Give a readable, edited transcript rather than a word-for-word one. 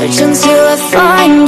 Curtains, you are fine.